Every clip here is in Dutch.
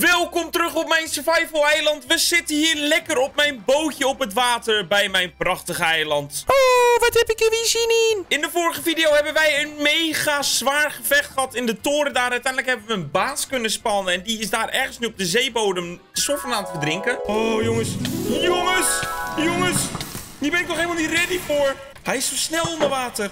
Welkom terug op mijn survival eiland. We zitten hier lekker op mijn bootje op het water bij mijn prachtige eiland. Oh, wat heb ik er weer zin in? In de vorige video hebben wij een mega zwaar gevecht gehad in de toren daar. Uiteindelijk hebben we een baas kunnen spannen en die is daar ergens nu op de zeebodem soffen aan het verdrinken. Oh, jongens. Hier ben ik nog helemaal niet ready voor. Hij is zo snel onder water.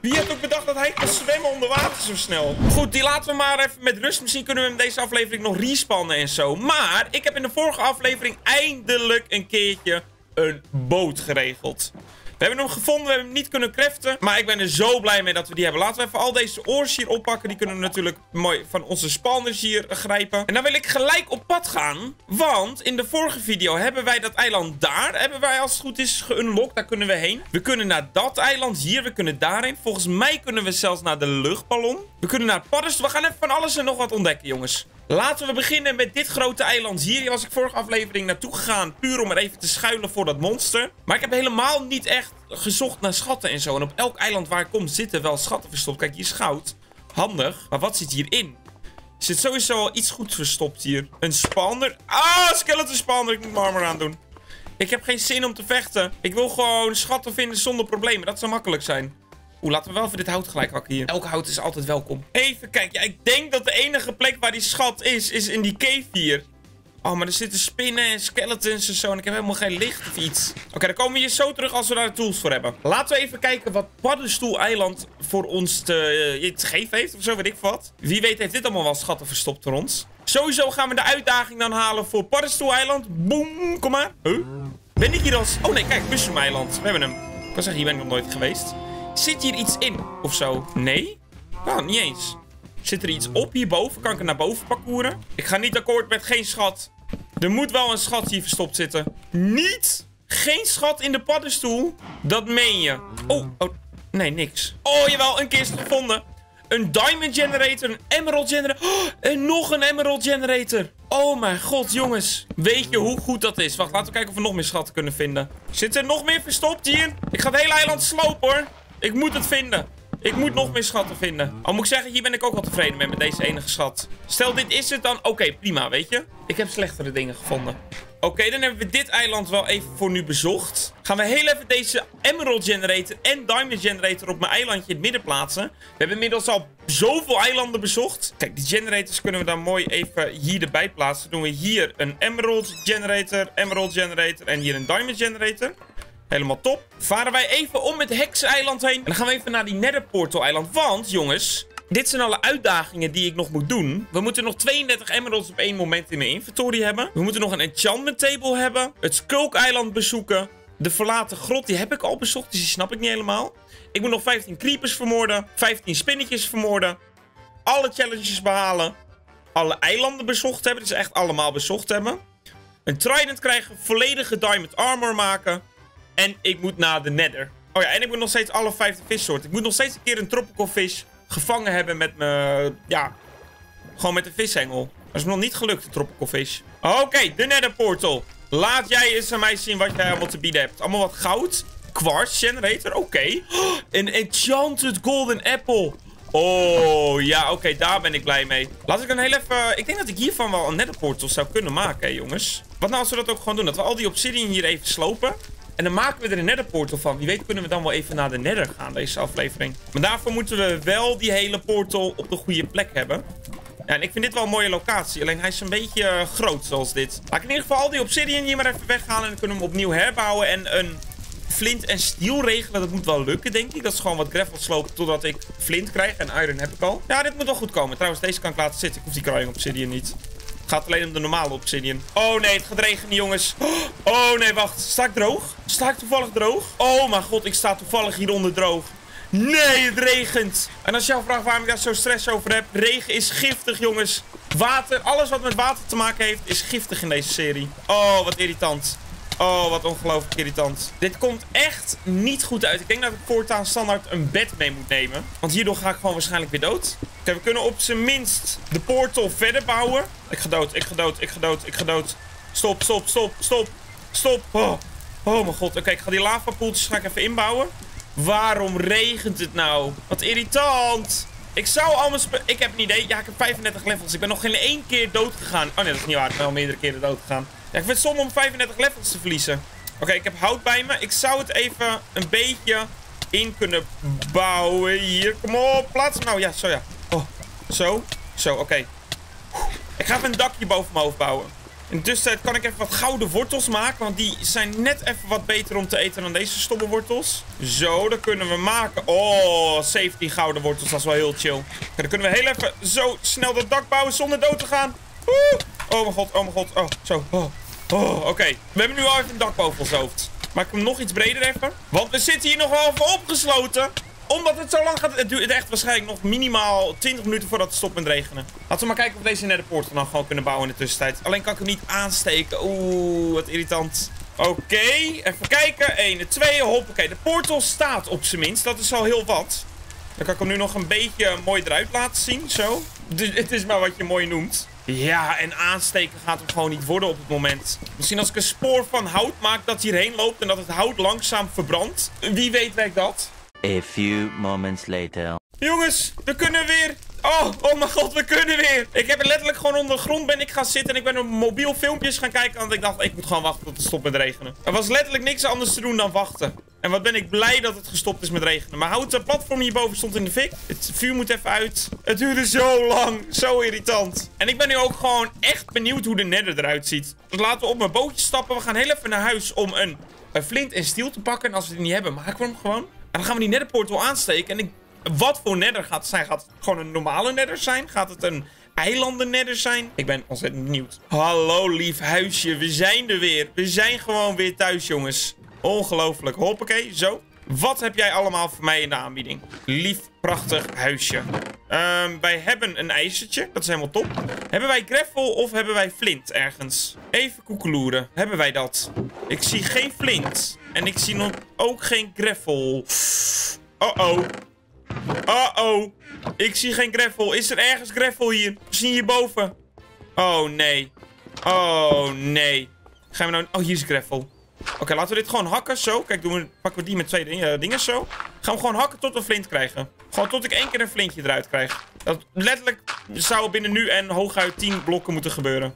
Wie had ook bedacht dat hij kan zwemmen onder water zo snel? Goed, die laten we maar even met rust. Misschien kunnen we hem deze aflevering nog respannen en zo. Maar ik heb in de vorige aflevering eindelijk een keertje een boot geregeld. We hebben hem gevonden, we hebben hem niet kunnen craften. Maar ik ben er zo blij mee dat we die hebben. Laten we even al deze oors hier oppakken. Die kunnen we natuurlijk mooi van onze spawners hier grijpen. En dan wil ik gelijk op pad gaan. Want in de vorige video hebben wij dat eiland daar. Hebben wij als het goed is geunlocked. Daar kunnen we heen. We kunnen naar dat eiland hier. We kunnen daarheen. Volgens mij kunnen we zelfs naar de luchtballon. We kunnen naar padden. We gaan even van alles en nog wat ontdekken, jongens. Laten we beginnen met dit grote eiland hier. Hier was ik vorige aflevering naartoe gegaan. Puur om er even te schuilen voor dat monster. Maar ik heb helemaal niet echt gezocht naar schatten en zo. En op elk eiland waar ik kom zitten wel schatten verstopt. Kijk, hier is goud. Handig. Maar wat zit hierin? Er zit sowieso al iets goeds verstopt hier. Een spawner. Ah, skeleton spawner. Ik moet mijn armor aandoen. Ik heb geen zin om te vechten. Ik wil gewoon schatten vinden zonder problemen. Dat zou makkelijk zijn. Oeh, laten we wel even dit hout gelijk hakken hier. Elk hout is altijd welkom. Even kijken. Ja, ik denk dat de enige plek waar die schat is in die cave hier. Oh, maar er zitten spinnen en skeletons en zo. En ik heb helemaal geen licht of iets. Oké, dan komen we hier zo terug als we daar de tools voor hebben. Laten we even kijken wat Paddenstoel-eiland voor ons te geven heeft of zo, weet ik wat. Wie weet heeft dit allemaal wel schatten verstopt voor ons. Sowieso gaan we de uitdaging dan halen voor Paddenstoel-eiland. Boom, kom maar. Huh? Ben ik hier als... Oh nee, kijk, Mushroom-eiland. We hebben hem. Ik kan zeggen, hier ben ik nog nooit geweest. Zit hier iets in of zo? Nee? Nou, niet eens. Zit er iets op hierboven? Kan ik er naar boven parcouren? Ik ga niet akkoord met geen schat. Er moet wel een schat hier verstopt zitten. Niet? Geen schat in de paddenstoel? Dat meen je. Oh, nee, niks. Oh, jawel, een kist gevonden. Een diamond generator, een emerald generator. Oh, en nog een emerald generator. Oh mijn god, jongens. Weet je hoe goed dat is? Wacht, laten we kijken of we nog meer schatten kunnen vinden. Zit er nog meer verstopt hier? Ik ga het hele eiland slopen, hoor. Ik moet het vinden. Ik moet nog meer schatten vinden. Al moet ik zeggen, hier ben ik ook wel tevreden mee met deze enige schat. Stel, dit is het dan... Oké, prima, weet je. Ik heb slechtere dingen gevonden. Oké, dan hebben we dit eiland wel even voor nu bezocht. Gaan we heel even deze Emerald Generator en Diamond Generator op mijn eilandje in het midden plaatsen. We hebben inmiddels al zoveel eilanden bezocht. Kijk, die generators kunnen we dan mooi even hier erbij plaatsen. Dan doen we hier een Emerald Generator en hier een Diamond Generator. Helemaal top. Varen wij even om het Heks-eiland heen. En dan gaan we even naar die Nether Portal-eiland. Want, jongens, dit zijn alle uitdagingen die ik nog moet doen. We moeten nog 32 emeralds op één moment in mijn inventory hebben. We moeten nog een enchantment table hebben. Het Skulk-eiland bezoeken. De verlaten grot, die heb ik al bezocht, dus die snap ik niet helemaal. Ik moet nog 15 creepers vermoorden. 15 spinnetjes vermoorden. Alle challenges behalen. Alle eilanden bezocht hebben. Dus echt allemaal bezocht hebben. Een trident krijgen. Volledige diamond armor maken. En ik moet naar de Nether. Oh ja, en ik moet nog steeds alle 50 vissoorten. Ik moet nog steeds een keer een tropical fish gevangen hebben met mijn... Ja, gewoon met een vishengel. Dat is me nog niet gelukt, de tropical fish. Oké, de Nether portal. Laat jij eens aan mij zien wat jij allemaal te bieden hebt. Allemaal wat goud. Quartz generator, oké. Een enchanted golden apple. Oh, ja, oké, daar ben ik blij mee. Laat ik dan heel even... Ik denk dat ik hiervan wel een Nether portal zou kunnen maken, hè, jongens. Wat nou als we dat ook gewoon doen? Dat we al die obsidian hier even slopen... En dan maken we er een Nether portal van. Wie weet kunnen we dan wel even naar de Nether gaan deze aflevering. Maar daarvoor moeten we wel die hele portal op de goede plek hebben. Ja, en ik vind dit wel een mooie locatie. Alleen hij is een beetje groot zoals dit. Laat ik in ieder geval al die obsidian hier maar even weghalen. En dan kunnen we hem opnieuw herbouwen. En een flint en steel regelen. Dat moet wel lukken, denk ik. Dat is gewoon wat gravel slopen totdat ik flint krijg. En iron heb ik al. Ja, dit moet wel goed komen. Trouwens, deze kan ik laten zitten. Ik hoef die crying obsidian niet. Het gaat alleen om de normale obsidian. Oh nee, het gaat regenen, jongens. Oh nee, wacht. Sta ik droog? Sta ik toevallig droog? Oh mijn god, ik sta toevallig hieronder droog. Nee, het regent. En als je jou vraagt waarom ik daar zo stress over heb. Regen is giftig, jongens. Water, alles wat met water te maken heeft, is giftig in deze serie. Oh, wat irritant. Oh, wat ongelooflijk irritant. Dit komt echt niet goed uit. Ik denk dat ik voortaan standaard een bed mee moet nemen. Want hierdoor ga ik gewoon waarschijnlijk weer dood. Oké, we kunnen op zijn minst de portal verder bouwen. Ik ga dood, ik ga dood, ik ga dood, ik ga dood. Stop, stop, stop, stop, stop. Oh mijn god. Oké, ik ga die lavapoeltjes even inbouwen. Waarom regent het nou? Wat irritant. Ik zou al mijn spullen... Ik heb een idee. Ja, ik heb 35 levels. Ik ben nog geen één keer dood gegaan. Oh nee, dat is niet waar. Ik ben al meerdere keren dood gegaan. Ja, ik vind het zonde om 35 levels te verliezen. Oké, ik heb hout bij me. Ik zou het even een beetje in kunnen bouwen. Hier, kom op. Plaats hem nou. Ja, zo ja. Oh, zo. Zo, oké. Ik ga even een dakje boven mijn hoofd bouwen. In de tussentijd kan ik even wat gouden wortels maken. Want die zijn net even wat beter om te eten dan deze stomme wortels. Zo, dat kunnen we maken. Oh, 17 gouden wortels. Dat is wel heel chill. Oké, dan kunnen we heel even zo snel dat dak bouwen zonder dood te gaan. Woe! Oh mijn god, oh mijn god. Oh, zo. Oh, oh oké. We hebben nu al even een dak boven ons hoofd. Maak hem nog iets breder even. Want we zitten hier nog wel even opgesloten. Omdat het zo lang gaat. Het duurt echt waarschijnlijk nog minimaal 20 minuten voordat het stopt met regenen. Laten we maar kijken of we deze netherportal dan nou gewoon kunnen bouwen in de tussentijd. Alleen kan ik hem niet aansteken. Oeh, wat irritant. Oké, even kijken. 1, 2, hoppakee. De portal staat op zijn minst. Dat is al heel wat. Dan kan ik hem nu nog een beetje mooi eruit laten zien. Zo. Het is maar wat je mooi noemt. Ja, en aansteken gaat hem gewoon niet worden op het moment. Misschien als ik een spoor van hout maak dat hierheen loopt en dat het hout langzaam verbrandt. Wie weet werkt dat. A few moments later. Jongens, we kunnen weer. Oh mijn god, we kunnen weer. Ik heb letterlijk gewoon onder de grond ben ik gaan zitten en ik ben op mobiel filmpjes gaan kijken. Want ik dacht, ik moet gewoon wachten tot het stopt met regenen. Er was letterlijk niks anders te doen dan wachten. En wat ben ik blij dat het gestopt is met regenen. Maar houten platform hierboven stond in de fik. Het vuur moet even uit. Het duurde zo lang. Zo irritant. En ik ben nu ook gewoon echt benieuwd hoe de nether eruit ziet. Dus laten we op mijn bootje stappen. We gaan heel even naar huis om een flint en stiel te pakken. En als we die niet hebben, maken we hem gewoon. En dan gaan we die netherportal aansteken. En wat voor nether gaat het zijn? Gaat het gewoon een normale nether zijn? Gaat het een eilanden nether zijn? Ik ben ontzettend benieuwd. Hallo lief huisje. We zijn er weer. We zijn gewoon weer thuis jongens. Ongelooflijk. Hoppakee. Zo. Wat heb jij allemaal voor mij in de aanbieding? Lief, prachtig huisje. Wij hebben een ijzertje. Dat is helemaal top. Hebben wij gravel of hebben wij flint ergens? Even koekeloeren. Hebben wij dat? Ik zie geen flint. En ik zie nog ook geen gravel. Oh-oh. Oh-oh. Ik zie geen gravel. Is er ergens gravel hier? Misschien hierboven. Oh, nee. Oh, nee. Gaan we nou... Oh, hier is gravel. Oké, laten we dit gewoon hakken, zo. Kijk, pakken we die met twee dingen, zo. Gaan we gewoon hakken tot we flint krijgen. Gewoon tot ik één keer een flintje eruit krijg. Dat letterlijk zou binnen nu en hooguit 10 blokken moeten gebeuren.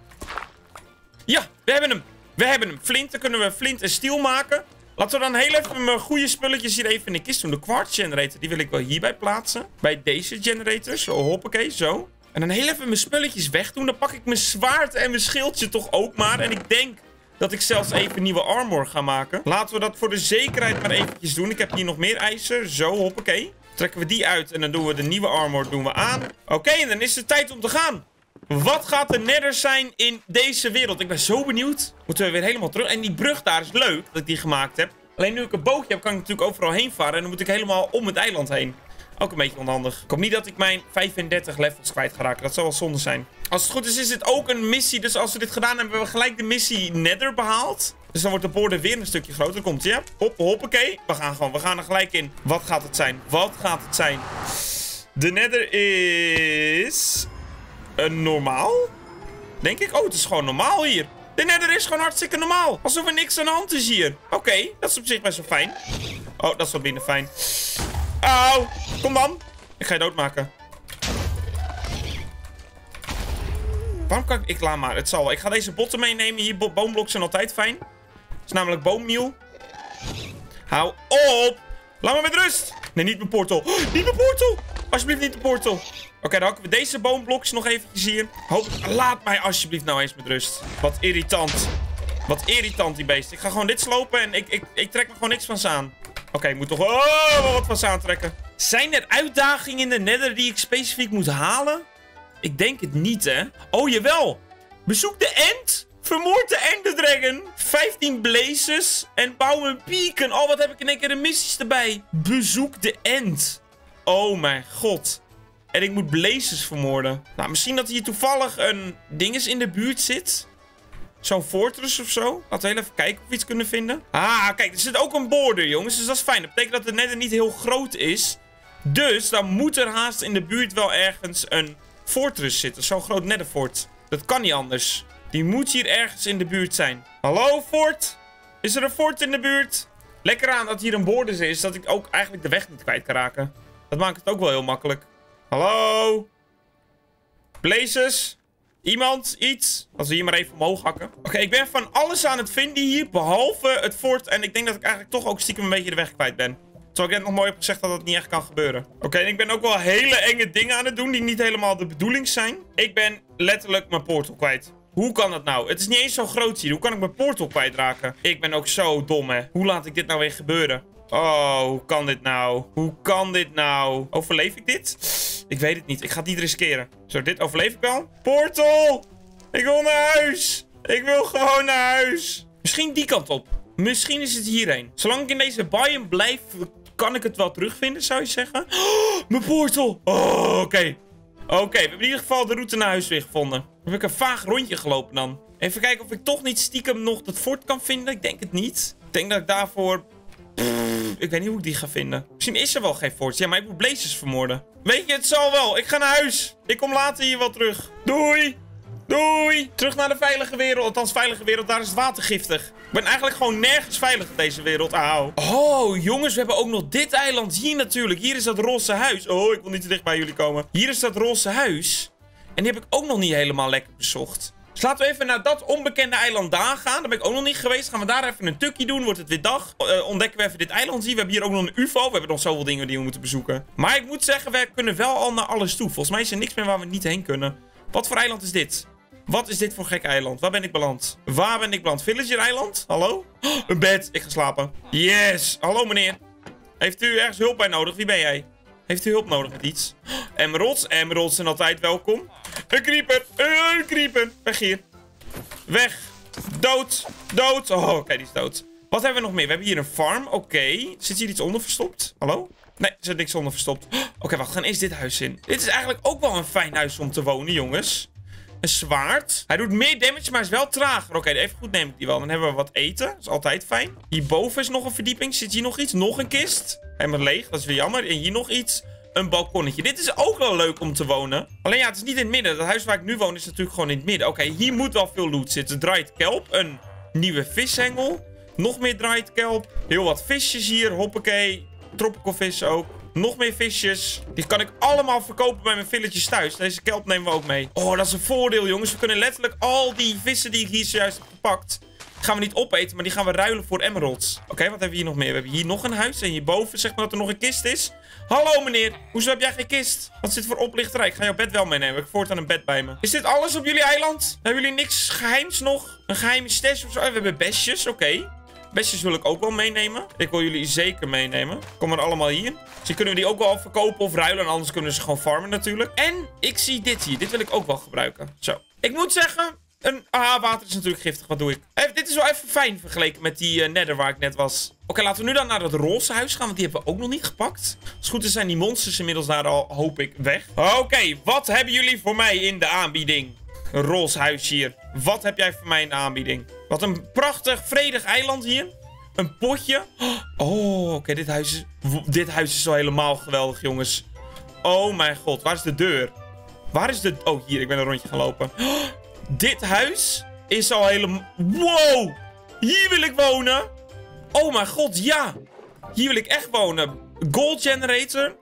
Ja, we hebben hem. We hebben hem. Flint, dan kunnen we flint en stiel maken. Laten we dan heel even mijn goede spulletjes hier even in de kist doen. De quartz generator, die wil ik wel hierbij plaatsen. Bij deze generators. Zo, hoppakee, zo. En dan heel even mijn spulletjes wegdoen. Dan pak ik mijn zwaard en mijn schildje toch ook maar. En ik denk... dat ik zelfs even nieuwe armor ga maken. Laten we dat voor de zekerheid maar eventjes doen. Ik heb hier nog meer ijzer. Zo, hoppakee. Trekken we die uit en dan doen we de nieuwe armor aan. Oké, en dan is het tijd om te gaan. Wat gaat de nether zijn in deze wereld? Ik ben zo benieuwd. Moeten we weer helemaal terug. En die brug daar is leuk dat ik die gemaakt heb. Alleen nu ik een bootje heb, kan ik natuurlijk overal heen varen. En dan moet ik helemaal om het eiland heen. Ook een beetje onhandig. Ik hoop niet dat ik mijn 35 levels kwijt ga raken. Dat zou wel zonde zijn. Als het goed is, is dit ook een missie. Dus als we dit gedaan hebben, hebben we gelijk de missie nether behaald. Dus dan wordt de border weer een stukje groter. Komt ie, ja? Hoppakee. We gaan gewoon. We gaan er gelijk in. Wat gaat het zijn? Wat gaat het zijn? De nether is... normaal? Denk ik. Oh, het is gewoon normaal hier. De nether is gewoon hartstikke normaal. Alsof er niks aan de hand is hier. Oké, dat is op zich best wel fijn. Oh, dat is wel minder fijn. Auw, kom dan. Ik ga je doodmaken. Waarom kan ik... Laat maar, het zal wel. Ik ga deze botten meenemen. Hier, boomblokken zijn altijd fijn. Het is namelijk boommiel. Hou op. Laat me met rust. Nee, niet mijn portal. Oh, niet mijn portal. Alsjeblieft niet de portal. Oké, dan hakken we deze boomblokken nog eventjes hier. Laat mij alsjeblieft nou eens met rust. Wat irritant. Wat irritant die beest. Ik ga gewoon dit slopen en ik trek me gewoon niks van ze aan. Oké, ik moet toch wel wat van ze aantrekken. Zijn er uitdagingen in de nether die ik specifiek moet halen? Ik denk het niet, hè. Oh, jawel. Bezoek de End. Vermoord de Enderdragon. 15 blazes. En bouw een beacon. Oh, wat heb ik in één keer de missies erbij. Bezoek de End. Oh, mijn god. En ik moet blazes vermoorden. Nou, misschien dat hier toevallig een dinges in de buurt zit. Zo'n fortress of zo. Laten we heel even kijken of we iets kunnen vinden. Ah, kijk, er zit ook een border, jongens. Dus dat is fijn. Dat betekent dat de nether niet heel groot is. Dus dan moet er haast in de buurt wel ergens een fortress zitten. Zo'n groot netherfort. Dat kan niet anders. Die moet hier ergens in de buurt zijn. Hallo, fort? Is er een fort in de buurt? Lekker aan dat hier een border is, dat ik ook eigenlijk de weg niet kwijt kan raken. Dat maakt het ook wel heel makkelijk. Hallo? Blazes? Iemand? Iets? Als we hier maar even omhoog hakken. Oké, ik ben van alles aan het vinden hier, behalve het fort. En ik denk dat ik eigenlijk toch ook stiekem een beetje de weg kwijt ben. Terwijl ik net nog mooi heb gezegd dat dat niet echt kan gebeuren. Oké, en ik ben ook wel hele enge dingen aan het doen die niet helemaal de bedoeling zijn. Ik ben letterlijk mijn portal kwijt. Hoe kan dat nou? Het is niet eens zo groot hier. Hoe kan ik mijn portal kwijtraken? Ik ben ook zo dom, hè. Hoe laat ik dit nou weer gebeuren? Oh, hoe kan dit nou? Hoe kan dit nou? Overleef ik dit? Ik weet het niet. Ik ga het niet riskeren. Zo, dit overleef ik wel. Portal! Ik wil naar huis! Ik wil gewoon naar huis! Misschien die kant op. Misschien is het hierheen. Zolang ik in deze biome blijf, kan ik het wel terugvinden, zou je zeggen? Oh, mijn portal! Oh, oké. Oké, we hebben in ieder geval de route naar huis weer gevonden. Heb ik een vaag rondje gelopen dan? Even kijken of ik toch niet stiekem nog dat fort kan vinden. Ik denk het niet. Ik denk dat ik daarvoor... ik weet niet hoe ik die ga vinden. Misschien is er wel geen fort. Ja, maar ik moet Blazes vermoorden. Weet je, het zal wel. Ik ga naar huis. Ik kom later hier wel terug. Doei. Doei. Terug naar de veilige wereld. Althans, veilige wereld. Daar is het water giftig. Ik ben eigenlijk gewoon nergens veilig in deze wereld. Auw. Oh, jongens. We hebben ook nog dit eiland. Hier natuurlijk. Hier is dat roze huis. Oh, ik wil niet te dicht bij jullie komen. Hier is dat roze huis. En die heb ik ook nog niet helemaal lekker bezocht. Dus laten we even naar dat onbekende eiland daar gaan. Daar ben ik ook nog niet geweest. Gaan we daar even een tukje doen. Wordt het weer dag. Ontdekken we even dit eiland hier. We hebben hier ook nog een ufo. We hebben nog zoveel dingen die we moeten bezoeken. Maar ik moet zeggen, we kunnen wel al naar alles toe. Volgens mij is er niks meer waar we niet heen kunnen. Wat voor eiland is dit? Wat is dit voor gek eiland? Waar ben ik beland? Waar ben ik beland? Villager eiland? Hallo? Oh, een bed. Ik ga slapen. Yes. Hallo meneer. Heeft u ergens hulp bij nodig? Wie ben jij? Heeft u hulp nodig met iets? Oh, emeralds. Emeralds zijn altijd welkom. Een creeper. Een creeper. Weg hier. Weg. Dood. Dood. Oh, oké, die is dood. Wat hebben we nog meer? We hebben hier een farm. Oké. Zit hier iets onder verstopt? Hallo? Nee, er zit niks onder verstopt. Oh, oké, wacht. We gaan eerst dit huis in. Dit is eigenlijk ook wel een fijn huis om te wonen, jongens. Een zwaard. Hij doet meer damage, maar is wel trager. Oké, even goed neem ik die wel. Dan hebben we wat eten. Dat is altijd fijn. Hierboven is nog een verdieping. Zit hier nog iets? Nog een kist. Helemaal leeg. Dat is weer jammer. En hier nog iets. Een balkonnetje. Dit is ook wel leuk om te wonen. Alleen ja, het is niet in het midden. Dat huis waar ik nu woon is natuurlijk gewoon in het midden. Oké, hier moet wel veel loot zitten. Dried kelp. Een nieuwe vishengel. Nog meer dried kelp. Heel wat visjes hier. Hoppakee. Tropical vis ook. Nog meer visjes. Die kan ik allemaal verkopen bij mijn villages thuis. Deze kelp nemen we ook mee. Oh, dat is een voordeel, jongens. We kunnen letterlijk al die vissen die ik hier zojuist heb gepakt... gaan we niet opeten, maar die gaan we ruilen voor emeralds. Oké, wat hebben we hier nog meer? We hebben hier nog een huis. En hierboven zegt maar dat er nog een kist is. Hallo meneer, hoezo heb jij geen kist? Wat is dit voor oplichterij? Ik ga jouw bed wel meenemen. Ik voort aan een bed bij me. Is dit alles op jullie eiland? Hebben jullie niks geheims nog? Een geheime stash of zo? We hebben besjes, oké. Bestjes wil ik ook wel meenemen. Ik wil jullie zeker meenemen. Kom maar allemaal hier. Dus kunnen we die ook wel verkopen of ruilen. En anders kunnen we ze gewoon farmen natuurlijk. En ik zie dit hier. Dit wil ik ook wel gebruiken. Zo. Ik moet zeggen... water is natuurlijk giftig. Wat doe ik? Even, dit is wel even fijn vergeleken met die nether waar ik net was. Oké, laten we nu dan naar dat roze huis gaan. Want die hebben we ook nog niet gepakt. Als het goed is zijn die monsters inmiddels daar al, hoop ik, weg. Oké, wat hebben jullie voor mij in de aanbieding? Een roze huis hier. Wat heb jij voor mij in de aanbieding? Wat een prachtig, vredig eiland hier. Een potje. Oh, oké, dit huis is wel helemaal geweldig, jongens. Oh mijn god, waar is de deur? Waar is de... Oh, hier, ik ben een rondje gaan lopen. Dit huis is al helemaal... Wow! Hier wil ik wonen! Oh mijn god, ja! Hier wil ik echt wonen. Gold generator.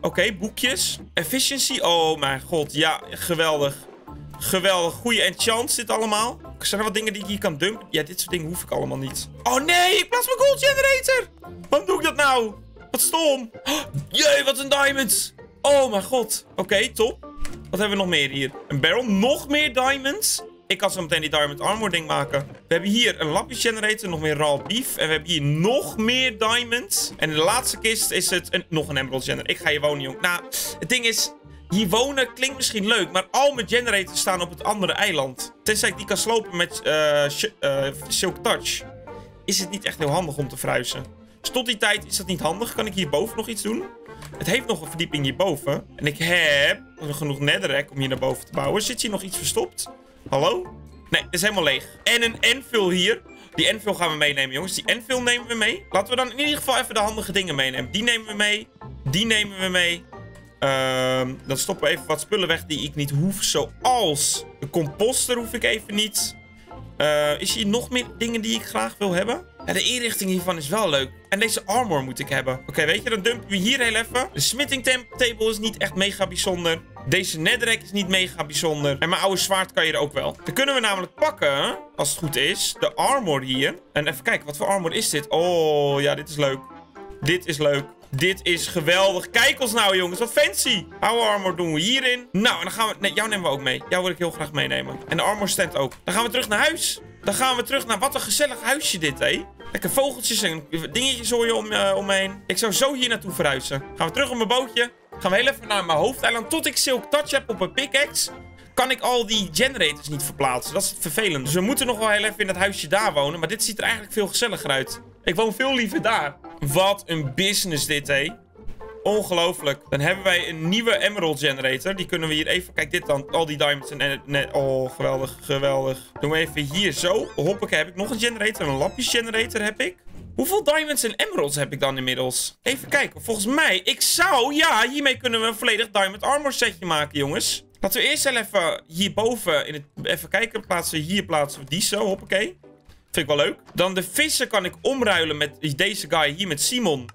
Oké, boekjes. Efficiency. Oh mijn god, ja, geweldig. Geweldig. Goede enchants dit allemaal. Zijn er wat dingen die ik hier kan dumpen? Ja, dit soort dingen hoef ik allemaal niet. Oh nee, ik plaats mijn gold generator! Waarom doe ik dat nou? Wat stom! Jee, wat een diamonds! Oh mijn god. Oké, top. Wat hebben we nog meer hier? Een barrel. Nog meer diamonds. Ik kan zo meteen die diamond armor ding maken. We hebben hier een lapjes generator. Nog meer raw beef. En we hebben hier nog meer diamonds. En in de laatste kist is het nog een emerald generator. Ik ga hier wonen, jong. Nou, het ding is... Hier wonen klinkt misschien leuk, maar al mijn generators staan op het andere eiland. Tenzij ik die kan slopen met Silk Touch. Is het niet echt heel handig om te verhuizen. Dus tot die tijd is dat niet handig. Kan ik hierboven nog iets doen? Het heeft nog een verdieping hierboven. En ik heb genoeg netherrack om hier naar boven te bouwen. Zit hier nog iets verstopt? Hallo? Nee, het is helemaal leeg. En een anvil hier. Die anvil gaan we meenemen, jongens. Die anvil nemen we mee. Laten we dan in ieder geval even de handige dingen meenemen. Die nemen we mee. Die nemen we mee. Dan stoppen we even wat spullen weg die ik niet hoef. Zoals de composter hoef ik even niet. Is hier nog meer dingen die ik graag wil hebben? Ja, de inrichting hiervan is wel leuk. En deze armor moet ik hebben. Oké, weet je, dan dumpen we hier heel even. De smithing table is niet echt mega bijzonder. Deze netherrack is niet mega bijzonder. En mijn oude zwaard kan je er ook wel. Dan kunnen we namelijk pakken, als het goed is, de armor hier. En even kijken, wat voor armor is dit? Oh, ja, dit is leuk. Dit is leuk. Dit is geweldig. Kijk ons nou, jongens. Wat fancy. Oude armor doen we hierin. Nou, en dan gaan we... Nee, jou nemen we ook mee. Jou wil ik heel graag meenemen. En de armor stand ook. Dan gaan we terug naar huis. Dan gaan we terug naar... Wat een gezellig huisje dit, hé. Lekker vogeltjes en dingetjes hoor je om me heen. Ik zou zo hier naartoe verhuizen. Gaan we terug op mijn bootje. Gaan we heel even naar mijn hoofdeiland. Tot ik Silk Touch heb op mijn pickaxe, kan ik al die generators niet verplaatsen. Dat is het vervelend. Dus we moeten nog wel heel even in dat huisje daar wonen. Maar dit ziet er eigenlijk veel gezelliger uit. Ik woon veel liever daar. Wat een business dit, hé. Ongelooflijk. Dan hebben wij een nieuwe emerald generator. Die kunnen we hier even... Kijk, dit dan. Al die diamonds en... Oh, geweldig, geweldig. Doen we even hier zo. Hoppakee, heb ik nog een generator? Een lapjesgenerator heb ik. Hoeveel diamonds en emeralds heb ik dan inmiddels? Even kijken. Volgens mij... Ik zou... Ja, hiermee kunnen we een volledig diamond armor setje maken, jongens. Laten we eerst even hierboven... Even kijken. Plaatsen we die zo. Hoppakee. Vind ik wel leuk. Dan de vissen kan ik omruilen met deze guy hier, met Simon.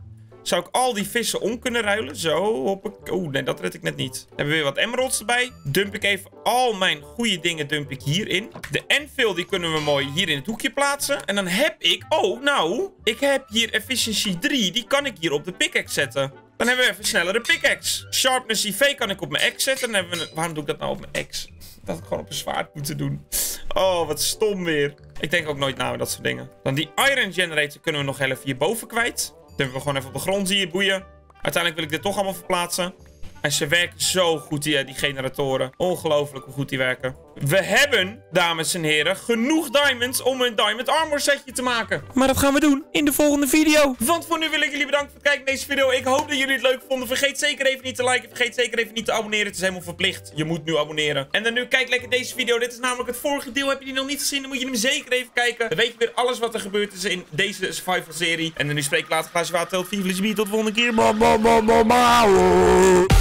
Zou ik al die vissen om kunnen ruilen? Zo, hoppakee. Oeh, nee, dat red ik net niet. Hebben we weer wat emeralds erbij. Dump ik even al mijn goede dingen hierin. De Enfield, die kunnen we mooi hier in het hoekje plaatsen. En dan heb ik... Oh, nou. Ik heb hier efficiency 3. Die kan ik hier op de pickaxe zetten. Dan hebben we even snellere pickaxe. Sharpness IV kan ik op mijn axe zetten. Dan hebben we... Waarom doe ik dat nou op mijn axe? Dat had ik gewoon op een zwaard moeten doen. Oh, wat stom weer. Ik denk ook nooit na over dat soort dingen. Dan die iron generator kunnen we nog heel even hierboven kwijt. Dan hebben we gewoon even op de grond hier, boeien. Uiteindelijk wil ik dit toch allemaal verplaatsen. En ze werken zo goed, die generatoren. Ongelooflijk hoe goed die werken. We hebben, dames en heren, genoeg diamonds om een diamond armor setje te maken. Maar dat gaan we doen in de volgende video. Want voor nu wil ik jullie bedanken voor het kijken naar deze video. Ik hoop dat jullie het leuk vonden. Vergeet zeker even niet te liken. Vergeet zeker even niet te abonneren. Het is helemaal verplicht. Je moet nu abonneren. En dan nu, kijk lekker deze video. Dit is namelijk het vorige deel. Heb je die nog niet gezien? Dan moet je hem zeker even kijken. Dan weet je weer alles wat er gebeurd is in deze survival serie. En dan nu spreek ik later glaasje water. Tot de volgende keer. Bye, bye, bye, bye, bye.